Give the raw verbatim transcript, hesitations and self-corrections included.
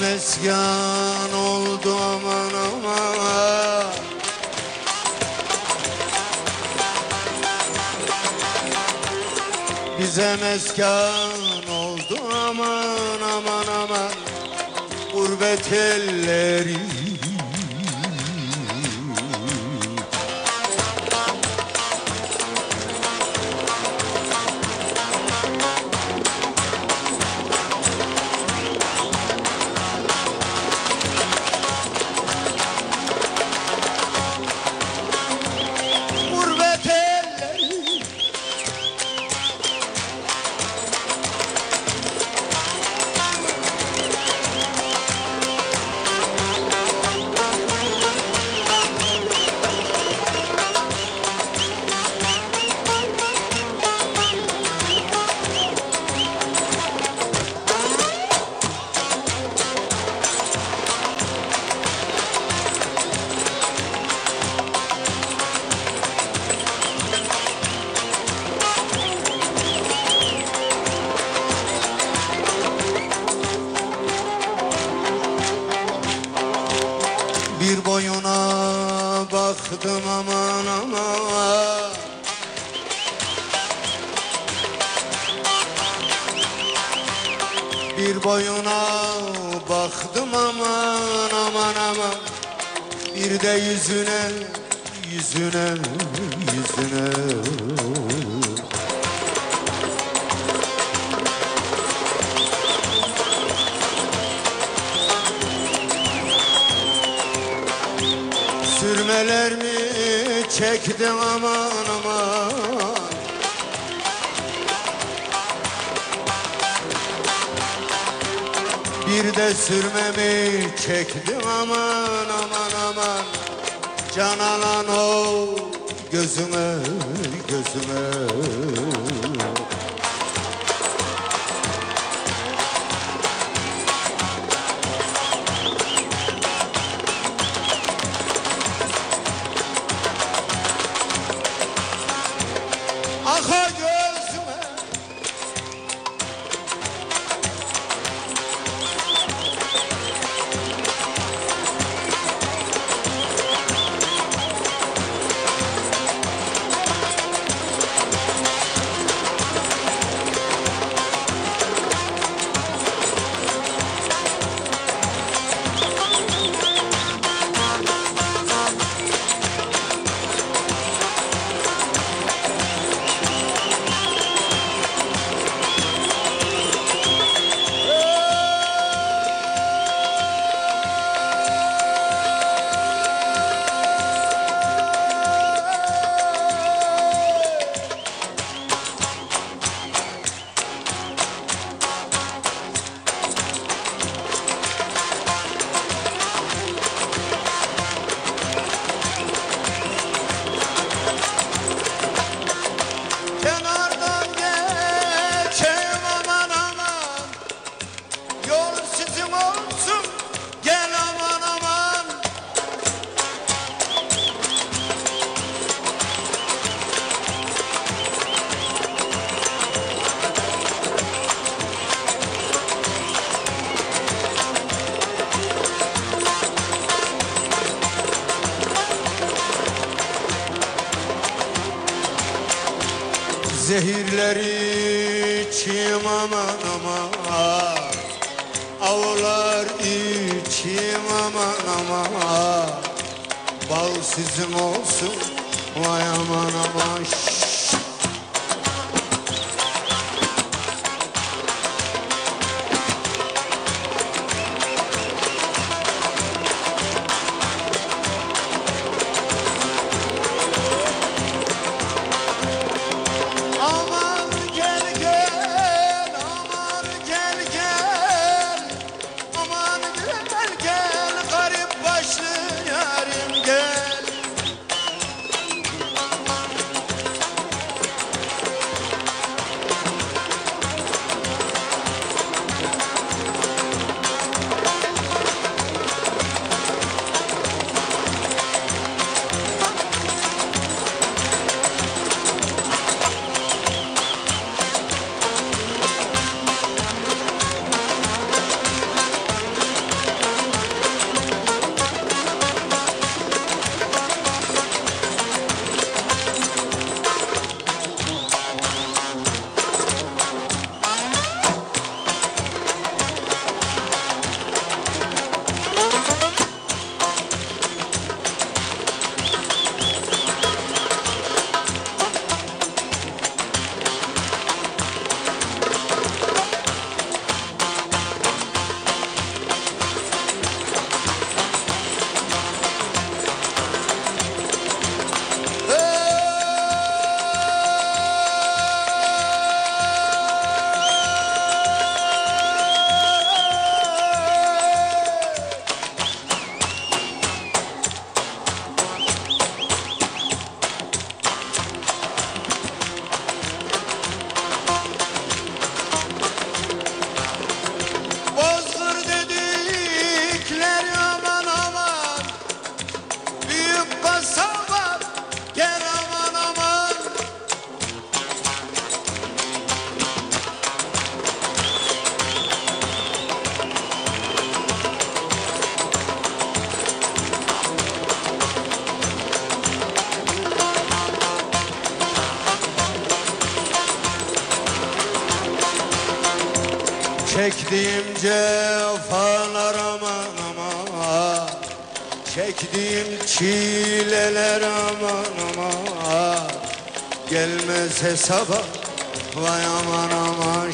meskan oldu aman aman. Bize meskan oldu aman aman aman. Gurbet elleri, bir boyuna baktım aman aman. Bir boyuna baktım aman aman aman. Bir de yüzüne, yüzüne, yüzüne. Sürmelerimi çektim aman aman. Bir de sürmemi çektim aman aman aman. Cananan o gözüme, gözüme. Zehirleri içim aman aman. Avlar içim aman aman. Bal sizin olsun vay aman aman. Çektiğim cefalar aman aman, çektiğim çileler aman aman, gelmez hesaba vay aman aman.